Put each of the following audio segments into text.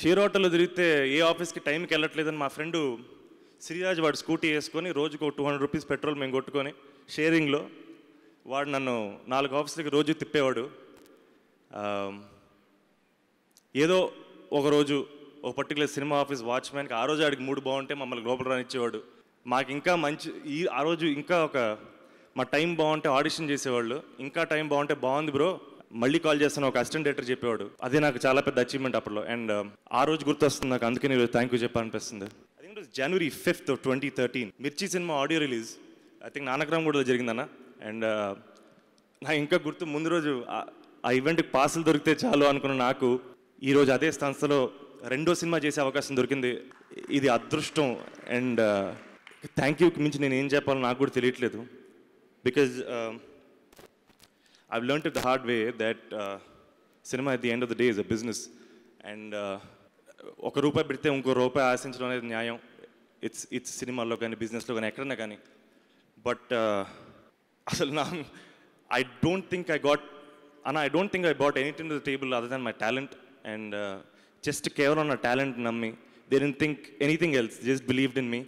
Share ఆటోలో తిరిగితే ఏ ఆఫీస్కి టైంకి వెళ్ళట్లేదని మా ఫ్రెండు శ్రీరాజ్ వాడు స్కూటీ వేసుకొని రోజుకు 200 రూపీస్ పెట్రోల్ మేము కొట్టుకొని షేరింగ్లో వాడు నన్ను 4 ఆఫీసులకి రోజు తిప్పేవాడు. ఏదో ఒకరోజు ఒక పర్టికులర్ సినిమా ఆఫీస్ వాచ్మెన్కి ఆ రోజు ఆడికి 3 బాగుంటే మమ్మల్ని లోపల రానిచ్చేవాడు. మాకు ఇంకా మంచి ఈ ఆ రోజు ఇంకా ఒక మా టైం బాగుంటే ఆడిషన్ చేసేవాళ్ళు. ఇంకా టైం బాగుంటే బాగుంది బ్రో మళ్ళీ కాల్ చేస్తాను ఒక అసిస్టెంట్ డైరెక్టర్ చెప్పేవాడు. అదే నాకు చాలా పెద్ద అచీవ్మెంట్ అప్పట్లో. అండ్ ఆ రోజు గుర్తొస్తుంది నాకు, అందుకే నేను థ్యాంక్ యూ చెప్పాలనిపిస్తుంది. I think it was January 5th, 2013 Mirchi cinema audio release. I think నానక్రామ్గూడలో జరిగిందన్న. అండ్ నాకు ఇంకా గుర్తు, ముందు రోజు ఆ ఈవెంట్కి పాసులు దొరికితే చాలు అనుకున్న నాకు ఈరోజు అదే సంస్థలో రెండో సినిమా చేసే అవకాశం దొరికింది. ఇది అదృష్టం. అండ్ థ్యాంక్ యూకి మించి నేను ఏం చెప్పాలో నాకు కూడా తెలియట్లేదు. Because I've learned it the hard way that cinema at the end of the day is a business, and oka rupaya pedithe inko rupaya aasinchadam anedi nyayam. It's cinema lo gaani business lo gaani ekkadana gaani, but asalu na I don't think I brought anything to the table other than my talent, and just kevalam na talent nammi. They didn't think anything else, they just believed in me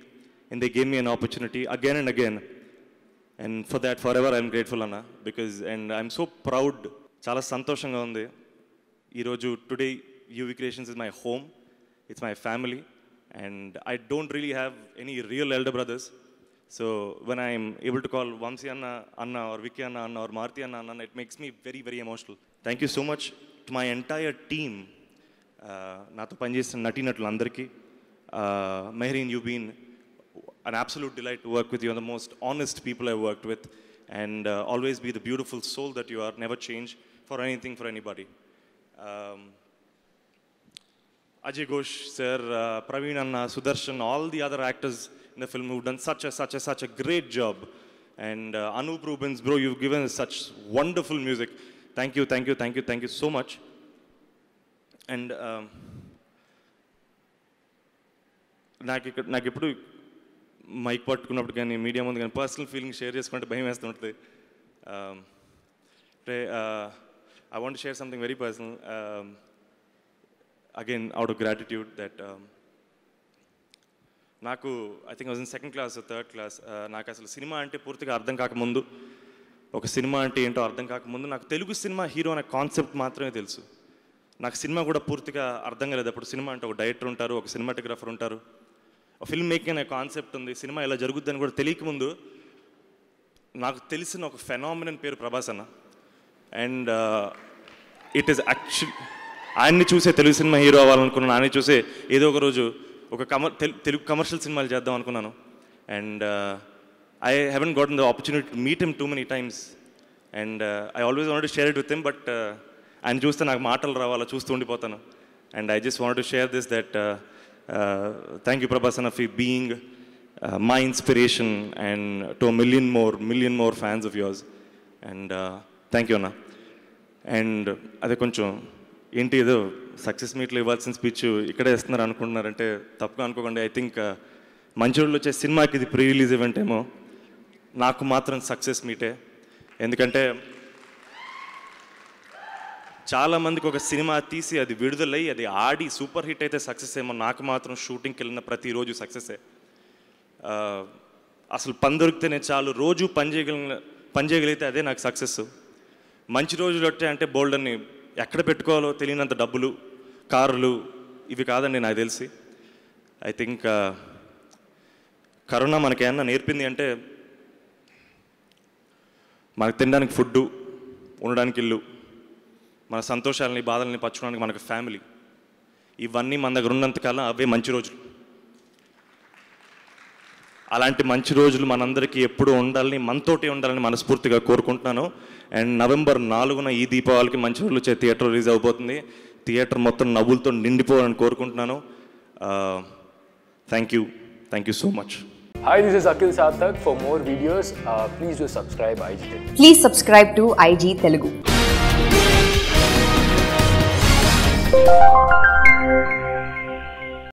and they gave me an opportunity again and again. And for that, forever I'm grateful, Anna, because and I'm so proud. Chala santoshanga undi ee roju. Today UV Creations is my home, it's my family, and I don't really have any real elder brothers, so when I'm able to call Vamsi Anna or Vicky Anna or Marty Anna, it makes me very, very emotional. Thank you so much to my entire team. Natho panchesina nati natulu andariki, Mehreen, you've been an absolute delight to work with. You are the most honest people I worked with, and always be the beautiful soul that you are. Never change for anything, for anybody. Ajay Ghosh sir, Pravin Anna, Sudarshan, all the other actors in the film who've done such a great job, and Anup Rubens, bro, you've given us such wonderful music. Thank you so much. And నాకు ఎప్పుడు mic పట్టుకున్నప్పుడు కానీ media ముందు కానీ personal feeling share చేసుకుంటే భయం వేస్తూ ఉంటుంది. అంటే I want share something very personal. Again out of gratitude that నాకు I think was in 2nd class or 3rd class, నాకు అసలు సినిమా అంటే పూర్తిగా అర్థం కాకముందు, ఒక సినిమా అంటే ఏంటో అర్థం కాకముందు నాకు తెలుగు సినిమా హీరో అనే కాన్సెప్ట్ మాత్రమే తెలుసు. నాకు సినిమా కూడా పూర్తిగా అర్థం కాలేదు అప్పుడు. సినిమా అంటే ఒక డైరెక్టర్ ఉంటారు, ఒక సినిమాటోగ్రాఫర్ ఉంటారు, ఫిల్మ్ మేకింగ్ అనే కాన్సెప్ట్ ఉంది, సినిమా ఇలా జరుగుద్దని కూడా తెలియకముందు నాకు తెలిసిన ఒక ఫెనామినన్ పేరు ప్రభాస్ అన్న. అండ్ ఇట్ ఈస్ యాక్చువల్లీ ఆయన్ని చూసే తెలుగు సినిమా హీరో అవ్వాలనుకున్నాను. ఆయన్ని చూసే ఏదో ఒక రోజు ఒక తెలుగు కమర్షియల్ సినిమాలు చేద్దాం అనుకున్నాను. And I haven't gotten the opportunity to meet him too many times, and I always want to share it with him, but ఆయన చూస్తే నాకు మాటలు రావాలా, చూస్తూ ఉండిపోతాను. And I just want to share this that thank you Prabhas Anna for being my inspiration, and to a million more fans of yours, and thank you Anna. And ade koncham enti edo success meet lo ivalsin speech ikkade isthunar anukuntunnaru ante tappuga anukokandi. I think manchurlo che cinema ki idi pre release event emo, naaku matram success meet e, endukante చాలా మందికి ఒక cinema తీసి అది విడుదలై అది ఆడి super hit అయితే success ఏమో, నాకు మాత్రం షూటింగ్కి వెళ్ళిన ప్రతిరోజు సక్సెసే. అసలు పని దొరికితేనే చాలు, రోజు పని చేయగలిగితే అదే నాకు సక్సెస్. మంచి రోజులు వచ్చాయంటే బోల్డర్ని ఎక్కడ పెట్టుకోవాలో తెలియనంత డబ్బులు, కార్లు, ఇవి కాదండి నాకు తెలిసి. ఐ థింక్ కరోనా మనకేమన్నా నేర్పింది అంటే మనకు తినడానికి ఫుడ్డు, ఉండడానికి ఇల్లు, మన సంతోషాలని బాధల్ని పంచుకోవడానికి మనకు ఫ్యామిలీ, ఇవన్నీ మన దగ్గర ఉన్నంతకాలం అవే మంచి రోజులు. అలాంటి మంచి రోజులు మనందరికీ ఎప్పుడూ ఉండాలని, మనతోటి ఉండాలని మనస్ఫూర్తిగా కోరుకుంటున్నాను. అండ్ November 4th ఈ దీపావళికి మంచి రోజులు వచ్చే థియేటర్ రిలీజ్ అయిపోతుంది. థియేటర్ మొత్తం నవ్వులతో నిండిపోవాలని కోరుకుంటున్నాను. Thank you so much. Hi, this is Akhil Sathak. For more videos, please do subscribe IG Telugu. Please subscribe to IG Telugu.